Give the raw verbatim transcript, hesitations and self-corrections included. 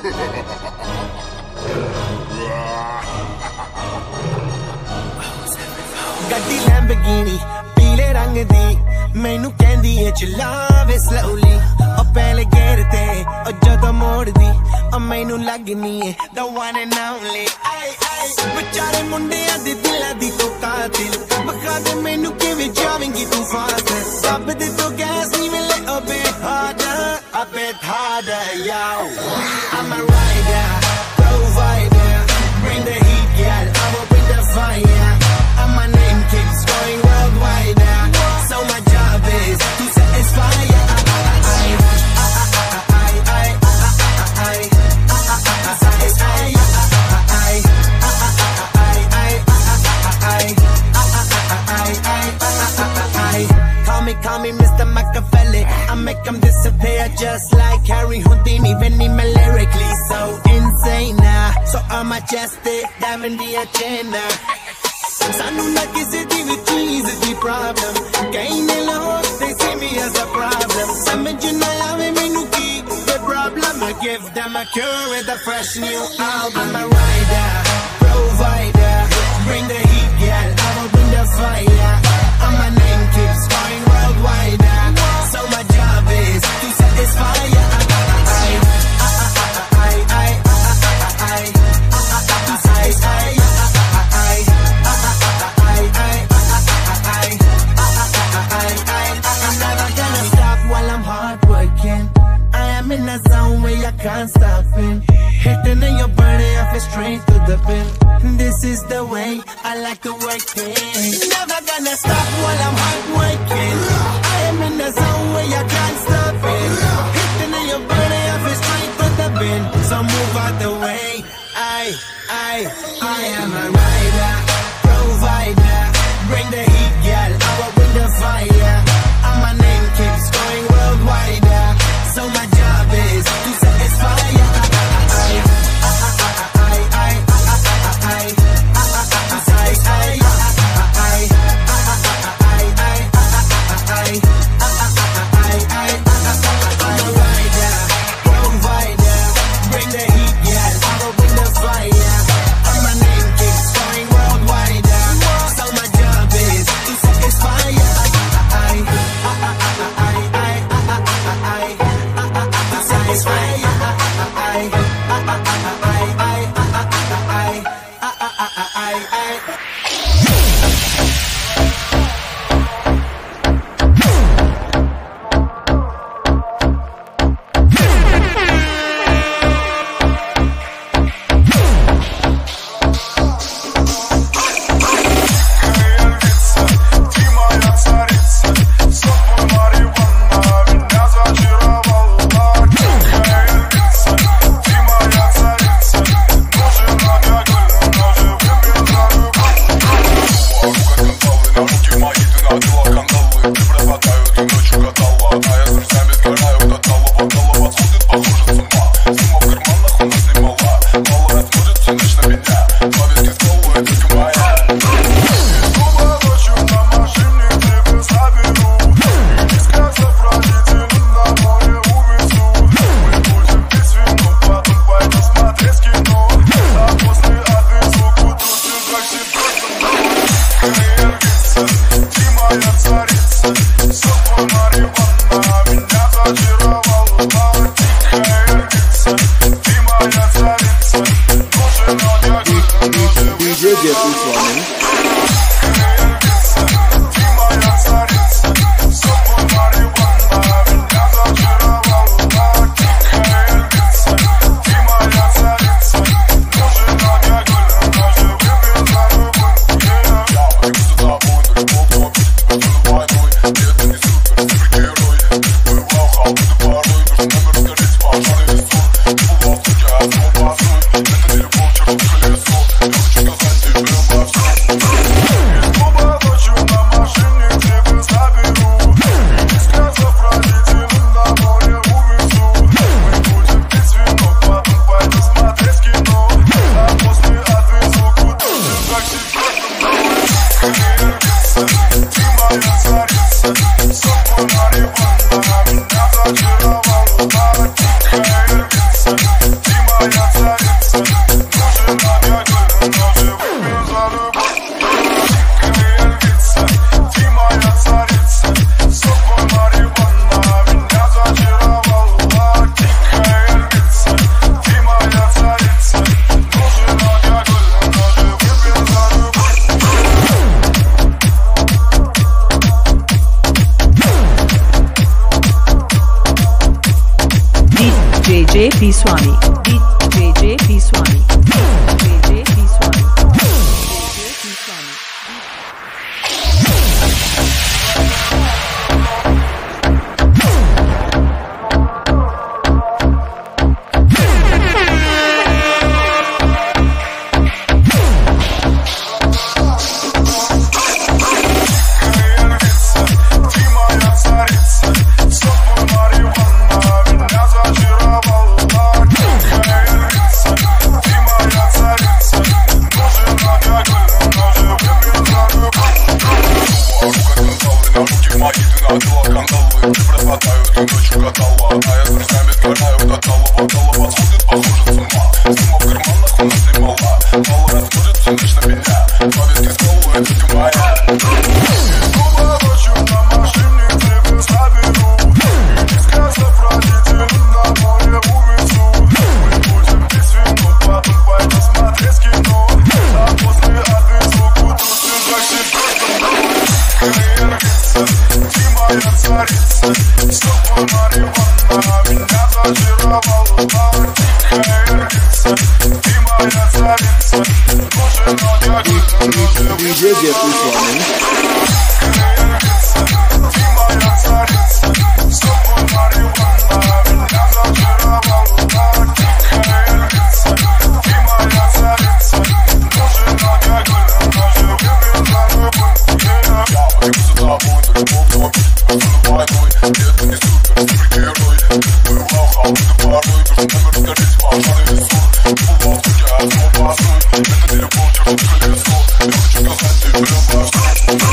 Gaddi Lamborghini, peele rang di, mainu kendi e chillave slowly. O pehle gher te, o jadon mor di, o mainu lagni e the one and only. Aye aye, bechare munde adi dil adi to katil, bakhade mainu kive javengi tu fast. Sab de to gas ni mile a bit harder, a bit harder, yo. I'm a rider, provider, bring the heat, girl. I will bring the fire. And my name keeps going worldwide now. So my job is to satisfy ya. Call me, call me Mister Machiavelli. I make them disappear just like Harry Houdini. When I'm lyrically so insane now, so on my chest it diamond the agenda. Sanu na kisi di with cheese di problem. Kahin ne log they see me as a problem. Samajh na aave mainu ki the problem. I give them a cure with a fresh new album. I'm a rider, provider, bring the heat, girl. I will bring the fire. And my name keeps going worldwide. So my job is to satisfy ya. In a zone where I can't stop it. Hitting in your body, I feel straight to the pin. This is the way I like to work it. Never gonna stop while I'm hard working. I am in a zone where I can't stop it. Hitting in your body, I feel straight to the pin. So move out the way. I, I, I am a rider, provider. Bring the heat, girl. I will bring the fire. And my name keeps going worldwide. So my job is to satisfy ya. We'll be right back. Swami, D J P Swami, D J P Swami, D J P Swami. I'm